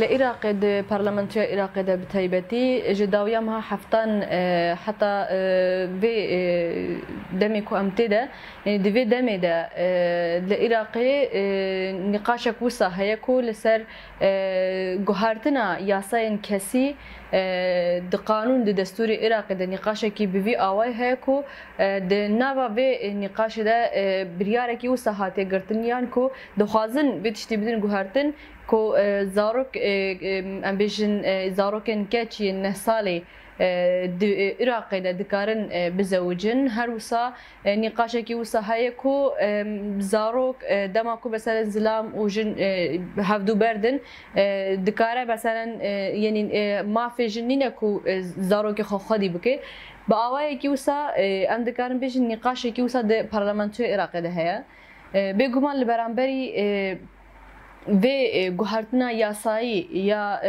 لإراق البرلمانتية العراق بتايبتي جداويمها حفتان حتى في دمك وأمتدة يعني دفي دمدة لإراقي نقاشك وصا هيكو لسر جهارتنا ياسين كسي د قانون د دستور العراق د نقاشك بفي آوي هيكو د نوا في نقاش ده بريارك وصا هاتي قرتنيانكو دخازن بتشتبدن جهارتن كو زاروك ام بيجن زاروكن كاتشي نهصالي العراقي دكارن بزوجن هروسا نقاشكي وصهايكو زاروك دماكو مثلا زلام وجن هفدو بردن دكاره مثلا يعني ما في جنينكو زاروك خدي بكي باوايكي وصا ام دكارن بيجن نقاشكي وصا د برلمانتو العراقي ده هيا بيجومان البرامبري في جهرتنا ياساي يا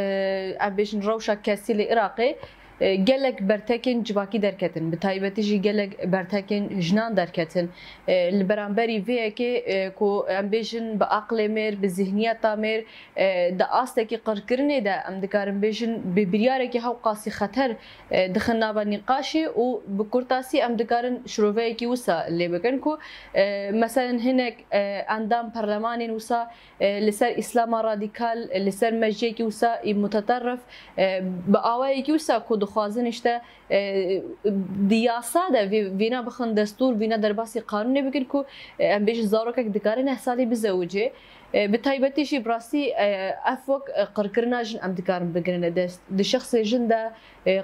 أبيشن روشة كاسيل العراقي جلك برتكن جباكي دركتن بتايبتيجي جلك برتكن جنان دركتن البرامبري فيكي كو أمبيشن بأقل مير بذهنية تامير دا أستكي قرقرني دا أمدكار أمبيشن ببرياركي هاو قاسي خطر دخلنا بالنقاشي وبكورتاسي أمدكارن شروفيكي وسا اللي بكنكو مثلا هناك أندام برلماني وسا لسر إسلام راديكال لسر مجيكي وسا متطرف بأوايكي وسا كودو خوازن اشته دياسا ده فينا بخن دستور فينا درباسي قانوني بكن كو ام بيش زاروكك دكاري نحسالي بزوجي بتايبتي شي براسي افوك قركرنا جن ام دكارن بقرنا دي شخص جن ده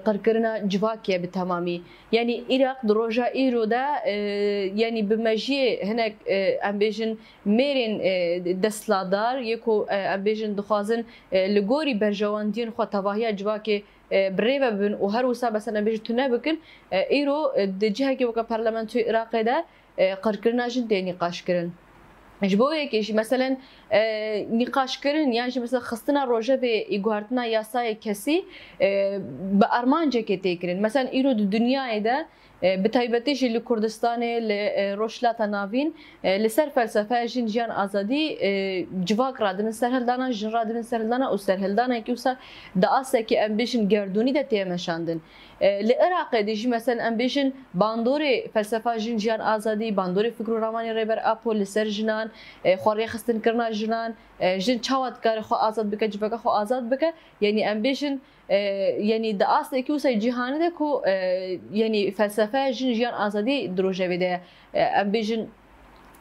قركرنا جواكيا بالتمامي يعني عراق دروجا ايرو ده يعني بمجي هناك ام بيجن ميرين دسلادار يكو ام بيجن دخوازن لغوري برجوان دين خو تواهيا جواكي بريبا بن وهروسا بس أنا بيجي تنابكن إيرو الجهة كي وكا برلمانتو العراقي ده قركرنا جدا نقاش كرن جبوي كيش مثلا نقاش كرن يعني مثلا خصنا روجا بإجهارتنا ياساي كسي بأرمانجا كي تكرن مثلا إيرو الدنيا ده بتايبتيش لكردستاني لروشلاتا نافين لسر فلسفة جن جيان آزادي جواك رادن سرهلدانا جن رادن سرهلدانا وسرهلدانا كيوسا دا أسا كي أمبيشن جردوني دا تيمشاندن لإراقي ديجي مثلا أمبيشن باندوري فلسفة جن جيان آزادي باندوري فكرو راماني ريبر أبو لسر جنان خوري خستن كرنا جنان جن چاوات كاري خو آزاد بك جواك خو آزاد بك يعني أمبيشن يعني دا أسا كيوسا جيهاني دا كو يعني فلسفة فاجن جيان آزادي دروجة بده أم بيجن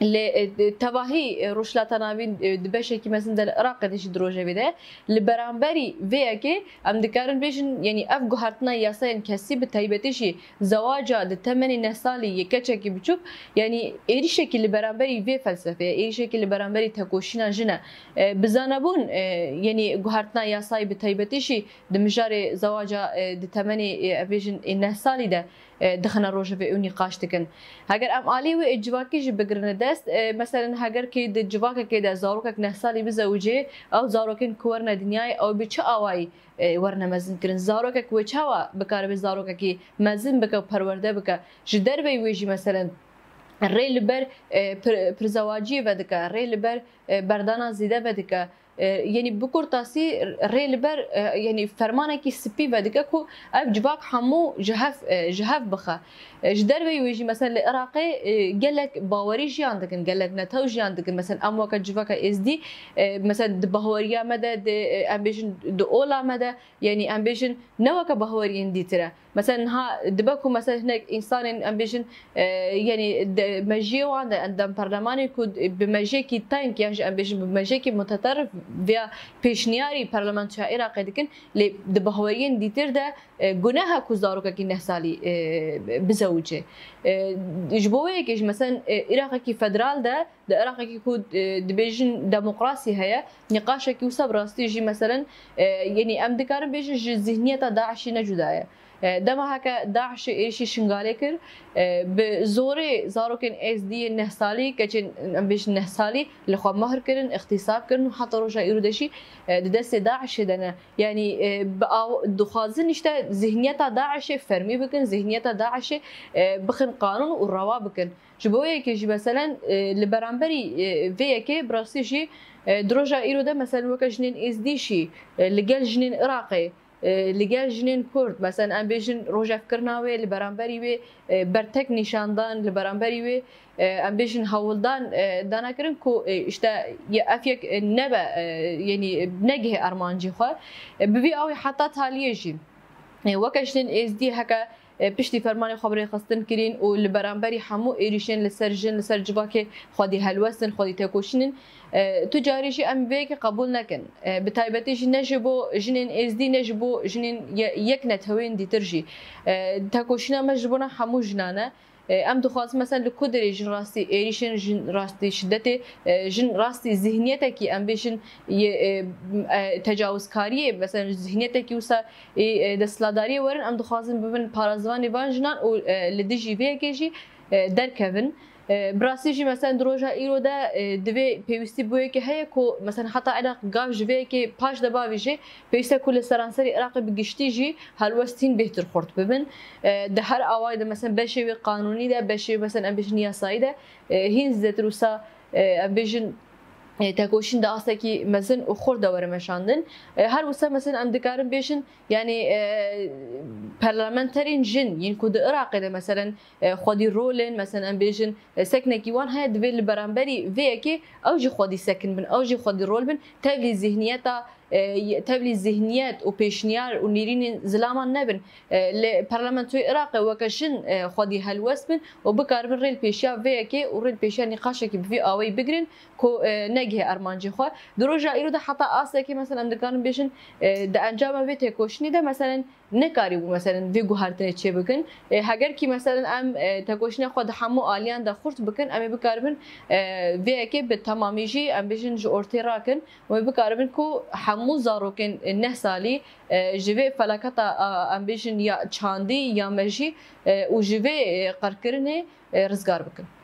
لتواهي روشلاتا نابين دبشة كي مثلا العراق ديش دروجة بده لبرامبري فيكي أم دكارن بيجن يعني أفجو هرتنا ياسين كسي بتايبتيشي زواجة دتمني نسالي يكتشكي بتشوف يعني إيش شكل البرامبري في فلسفة إيش شكل البرامبري تكوشنا جنا بزنابون يعني جهرتنا ياساي بتايبتيشي دمجارة زواجة دتمني بيجن النسالي ده دخلنا روجا في نقاش تكن هاجر ام علي واجواكي بجرندس مثلا هاجر كي دجواكا كده زاروكك نحصالي بزوجي او زاروكن كورنا دنياي او بتشاواي ورنا مازن كرن زاروكك وتشاوا بكار بزاروكك مازن بك برورده بك جدر بي ويجي مثلا الريلبر برزواجي بدك الريلبر بردانا زيده بدك يعني بكورتاسي ريلبر يعني فرمانكي سبي بدككو اب جباك حمو جهف بخا جدربي ويجي مثلا العراقي قال لك باوري جي عندك قال لك نتاو جي عندك مثلا امواك جفاك اس دي مثلا بهوريا مدى امبيشن دولا مدى يعني امبيشن نوك بهوريين دي ترى مثلا ها دبكو مثلا هناك انسان امبيشن يعني ماجيو عندنا برلماني كود بماجيكي تانك يعني امبيشن بماجيكي متطرف بيا پیشنیاری پارلمانتو عراق دکن ل بهورین دیتر ده گناه کوزارو که نه سالی بزوجه جبوی که مثلا عراق کی فدرال ده عراق کی کود دبیجن دموکراسی هیا نقاش کی وسب راستی مثلا یعنی ام دکارن بیجن ذهنیت داعشی نجدایه دما هكا داعش ايشي شنغالي كر بزوري زاروكن اس دي النهسالي كاتشن بيش النهسالي اللي خو مهر كرن اغتصاب كرن وحتى روجا ايرودشي ددس داعش دنا يعني دخازن نشتا ذهنيتها داعش فرمي بكن ذهنيتها داعش بخن قانون والروا بكن جبوي كي مثلا لبرامبري في كي براسيجي دروجا ايرودا مثلا وكجنين اس دي شي لقال جنين عراقي لقال جنين كرد مثلا ام بيجن روجا فكرناوي لبرامبري وي برتك نشاندان لبرامبري وي ام بيجن هولدان دانا كرن كو اشتا افيك نبا يعني بنجه ارمانجي خو ببي او حتى تاليجي وكجنين اس دي هكا بشتي فرماني خبري خاصتن كرين و البرامبري حمو ايريشين لسرجن لسرجباكي خودي هلوسن خودي تاكوشنن تجاري شي ام بيك قبول نكن بتايبتي نجبو جنين اس دي نجبو جنين يكنت هوين دي ترجي تاكوشنا مجبونا حمو جنانا ام دخواز مثلا لكودري جن راستي ايريشن جن راستي شدتي جن راستي ذهنيتك ام بيشن تجاوز كاري مثلا ذهنيتك وسا دسلاداري ورن ام دخوازن ببن بارازواني بانجنان و لديجي فيكيجي دركفن براسيجي مثلا دروجا ايرودا دبي بيوستي بويكي هيكو مثلا حتى عراق غاف جويكي باش دبافيجي بيوستا كل سرانسري عراقي بجشتيجي هالوستين بهتر خورت ببن دهر اوايد مثلا بشي قانوني ده بشي مثلا امبيشنيا سايده هينز دروسا امبيشن تاكوشين دا أصلاً مثلاً أخور دورة مشاندن هر وسا مثلاً أم دكارن بيشن يعني برلمانترين جن ينكود العراق ده مثلاً خودي رولن مثلاً أم بيشن سكنة كيوان هاي دبي البرامبري فيكي أوجي خودي سكن بن أوجي خودي رول بن تبلي ذهنيتا تبلي الذهنيات وبيشنيار ونيرين زلامان نبن لبرلمانتوي عراقي وكشن خودي هلوس بن وبكار بن ريل بيشيا فيكي وريل بيشيا نقاشك بفي اوي بجرين كو نجه ارمانجي خو دروجا ايرودا حتى اسكي مثلا امدكان بيشن دا انجام فيتي كوشني ده مثلا نكاري مثلا فيجو هارتني تشي بكن هاجر كي مثلا ام تاكوشنا خود حمو اليان دا خورت بكن ام بكاربن فيكي بالتماميجي ام بيشن جورتي راكن وبكاربن كو مو زاروكن النهسالي جيفي فلاكتا امبيشن يا تشاندي يا ماجي وجيفي قركرني رزقار بكن